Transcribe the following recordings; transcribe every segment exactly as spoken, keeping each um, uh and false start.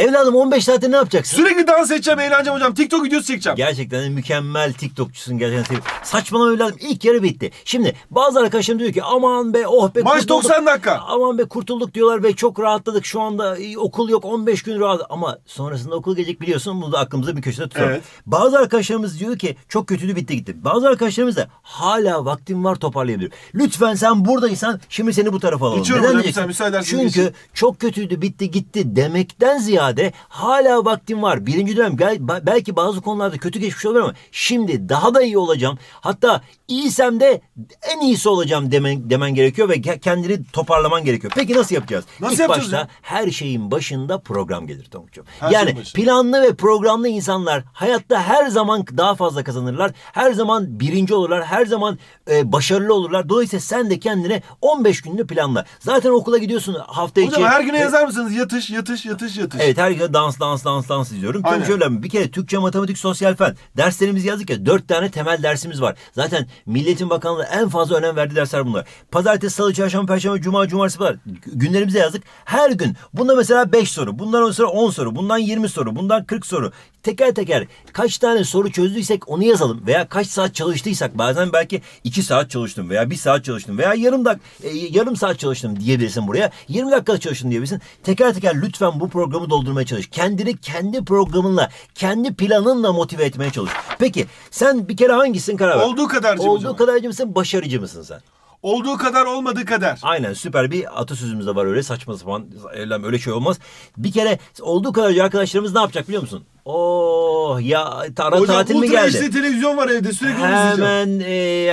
Evladım on beş saatte ne yapacaksın? Sürekli dans edeceğim, eğleneceğim hocam. TikTok videosu çekeceğim. Gerçekten mükemmel TikTokçusun gerçekten. Saçmalama evladım, ilk yarı bitti. Şimdi bazı arkadaşlarım diyor ki aman be oh be. Maç doksan dakika. Aman be kurtulduk diyorlar ve çok rahatladık şu anda. Okul yok, on beş gün rahat. Ama sonrasında okul gelecek biliyorsun, bunu da aklımızda bir köşede tutalım. Evet. Bazı arkadaşlarımız diyor ki çok kötüydü, bitti gitti. Bazı arkadaşlarımız da hala vaktim var, toparlayabilir. Lütfen sen buradaysan şimdi seni bu tarafa alalım. Neden diyeceksin? Çünkü çok kötüydü, bitti gitti demekten ziyade hala vaktim var. Birinci dönem belki bazı konularda kötü geçmiş olabilir ama şimdi daha da iyi olacağım. Hatta iyiysem de en iyisi olacağım demen, demen gerekiyor ve kendini toparlaman gerekiyor. Peki nasıl yapacağız? Nasıl İlk yapacağız başta ya? Her şeyin başında program gelir Tonguç'um. Yani planlı ve programlı insanlar hayatta her zaman daha fazla kazanırlar. Her zaman birinci olurlar. Her zaman e, başarılı olurlar. Dolayısıyla sen de kendine on beş günlü planla. Zaten okula gidiyorsun hafta içi. Hocam her güne e, yazar mısınız? Yatış, yatış, yatış, yatış. Evet. Her gün dans dans dans dans izliyorum. Aynen. Şöyle bir kere Türkçe, matematik, sosyal fen derslerimizi yazdık ya, dört tane temel dersimiz var. Zaten Milliyetin Bakanlığı en fazla önem verdiği dersler bunlar. Pazartesi, salı, çarşamba, perşembe, cuma, cumartesi kadar günlerimize yazdık. Her gün bunda mesela beş soru, bundan on soru, on soru, bundan yirmi soru, bundan kırk soru. Teker teker kaç tane soru çözdüysek onu yazalım veya kaç saat çalıştıysak, bazen belki iki saat çalıştım veya bir saat çalıştım veya yarım dak e, yarım saat çalıştım diyebilirsin buraya. yirmi dakika çalıştım diyebilirsin. Teker teker lütfen bu programı doldur. Çalış. Kendini kendi programınla, kendi planınla motive etmeye çalış. Peki sen bir kere hangisin karar ver? Olduğu kadarcı. Olduğu kadarcı mısın, başarıcı mısın sen? Olduğu kadar, olmadığı kadar. Aynen, süper bir atasözümüz de var öyle, saçma sapan öyle şey olmaz. Bir kere olduğu kadarcı arkadaşlarımız ne yapacak biliyor musun? Oh ya, ara tatil mi geldi? Hocam televizyon var evde, sürekli onu izleyeceğim.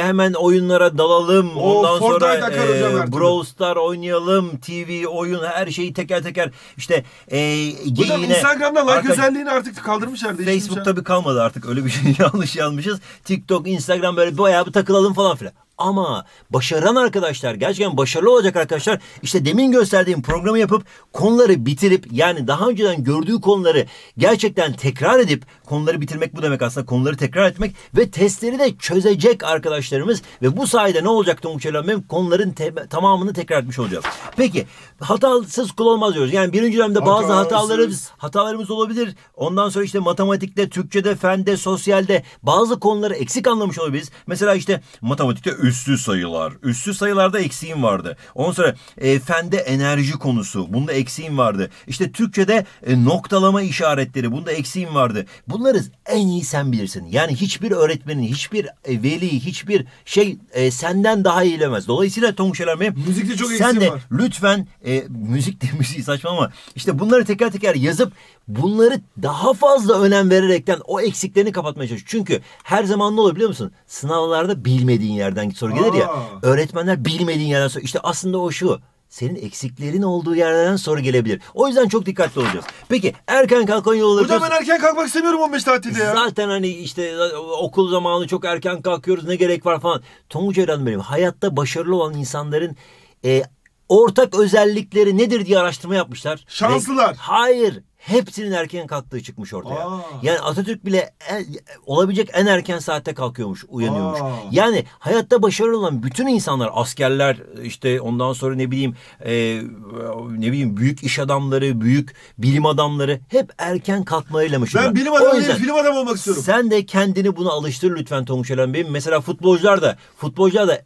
E, hemen oyunlara dalalım. Oo, ondan sonra e, Brawl Star oynayalım, T V, oyun, her şeyi teker teker işte e, hocam yine, Instagram'da like arka, özelliğini artık kaldırmışlar. Facebook'ta tabii kalmadı artık öyle bir şey, yanlış yanmışız. TikTok, Instagram böyle bayağı bir takılalım falan filan. Ama başaran arkadaşlar, gerçekten başarılı olacak arkadaşlar, işte demin gösterdiğim programı yapıp konuları bitirip, yani daha önceden gördüğü konuları gerçekten tekrar edip, konuları bitirmek bu demek aslında, konuları tekrar etmek ve testleri de çözecek arkadaşlarımız ve bu sayede ne olacak Tonguç Hocam? Benim konuların te tamamını tekrar etmiş olacağız. Peki hatasız kul olmaz diyoruz. Yani birinci dönemde bazı hatasız. hatalarımız hatalarımız olabilir. Ondan sonra işte matematikte, Türkçe'de, fende, sosyalde bazı konuları eksik anlamış olabiliriz. Mesela işte matematikte üslü sayılar. Üslü sayılarda eksiğim vardı. Ondan sonra e, fende enerji konusu. Bunda eksiğim vardı. İşte Türkçe'de e, noktalama işaretleri. Bunda eksiğim vardı. Bunları en iyi sen bilirsin. Yani hiçbir öğretmenin, hiçbir e, veli, hiçbir şey e, senden daha iyi bilemez. Dolayısıyla Tonguç Hocam benim, müzikte çok eksiğim var. Sen de var. Lütfen e, müzik de müziği saçma ama işte bunları teker teker yazıp bunları daha fazla önem vererekten o eksiklerini kapatmaya çalış. Çünkü her zaman ne olur biliyor musun? Sınavlarda bilmediğin yerden soru gelir ya. Öğretmenler bilmediğin yerden soru. İşte aslında o şu. Senin eksiklerin olduğu yerlerden soru gelebilir. O yüzden çok dikkatli olacağız. Peki erken kalkan yolları... Hocam ben erken kalkmak istemiyorum on beş tatilde ya. Zaten hani işte okul zamanı çok erken kalkıyoruz, ne gerek var falan. Tonguç Hocam benim, hayatta başarılı olan insanların... E, ortak özellikleri nedir diye araştırma yapmışlar. Şanslılar. Ve hayır. Hepsinin erken kalktığı çıkmış ortaya. Aa. Yani Atatürk bile en, olabilecek en erken saatte kalkıyormuş, uyanıyormuş. Aa. Yani hayatta başarılı olan bütün insanlar, askerler, işte ondan sonra ne bileyim e, ne bileyim büyük iş adamları, büyük bilim adamları hep erken kalkmayla meşhur. Ben bilim adamı değil, film adamı olmak istiyorum. Sen de kendini buna alıştır lütfen Tonguç Hocam Bey. Mesela futbolcular da futbolcular da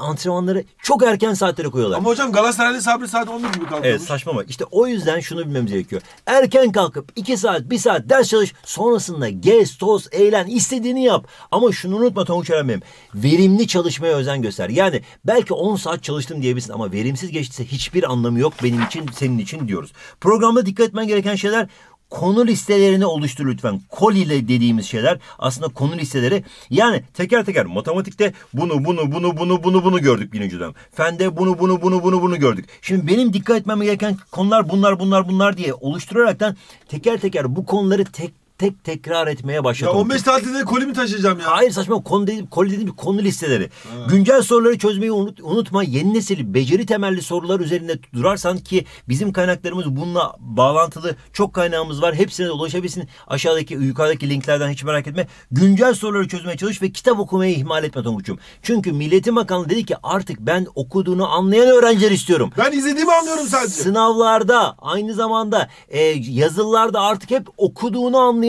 antrenmanları çok erken saatlere koyuyorlar. Ama hocam Galatasaray'da Sabri saat on bir gibi kalkıyormuş. Evet, saçma bak. İşte o yüzden şunu bilmemiz gerekiyor. Erken kalkıp iki saat, bir saat ders çalış. Sonrasında gez, toz, eğlen. İstediğini yap. Ama şunu unutma Tonguç Hocam benim. Verimli çalışmaya özen göster. Yani belki on saat çalıştım diyebilirsin ama verimsiz geçtiyse hiçbir anlamı yok benim için, senin için diyoruz. Programda dikkat etmen gereken şeyler... Konu listelerini oluştur lütfen. Kolile dediğimiz şeyler aslında konu listeleri. Yani teker teker matematikte bunu bunu bunu bunu bunu bunu gördük birinci dönem. Fende bunu bunu bunu bunu bunu gördük. Şimdi benim dikkat etmem gereken konular bunlar bunlar bunlar diye oluşturaraktan teker teker bu konuları tek tek tekrar etmeye başladım. Ya on beş tatilde koli mi taşıyacağım ya? Hayır saçma, konu değil, koli dediğim konu listeleri. Ha. Güncel soruları çözmeyi unut, unutma. Yeni nesil beceri temelli sorular üzerinde durarsan, ki bizim kaynaklarımız bununla bağlantılı, çok kaynağımız var. Hepsine ulaşabilirsin. Aşağıdaki, yukarıdaki linklerden hiç merak etme. Güncel soruları çözmeye çalış ve kitap okumayı ihmal etme Tonguç'um. Çünkü Milli Eğitim Bakanlığı dedi ki artık ben okuduğunu anlayan öğrenciler istiyorum. Ben izlediğimi anlıyorum sadece. Sınavlarda, aynı zamanda e, yazılılarda artık hep okuduğunu anlayan,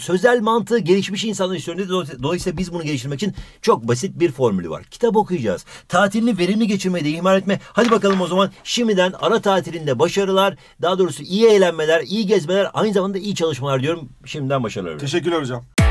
sözel mantığı gelişmiş insanlar istiyorum dedi. Dolayısıyla biz bunu geliştirmek için çok basit bir formülü var. Kitap okuyacağız. Tatilini verimli geçirmeyi de ihmal etme. Hadi bakalım o zaman şimdiden ara tatilinde başarılar, daha doğrusu iyi eğlenmeler, iyi gezmeler, aynı zamanda iyi çalışmalar diyorum. Şimdiden başarılar. Teşekkürler hocam.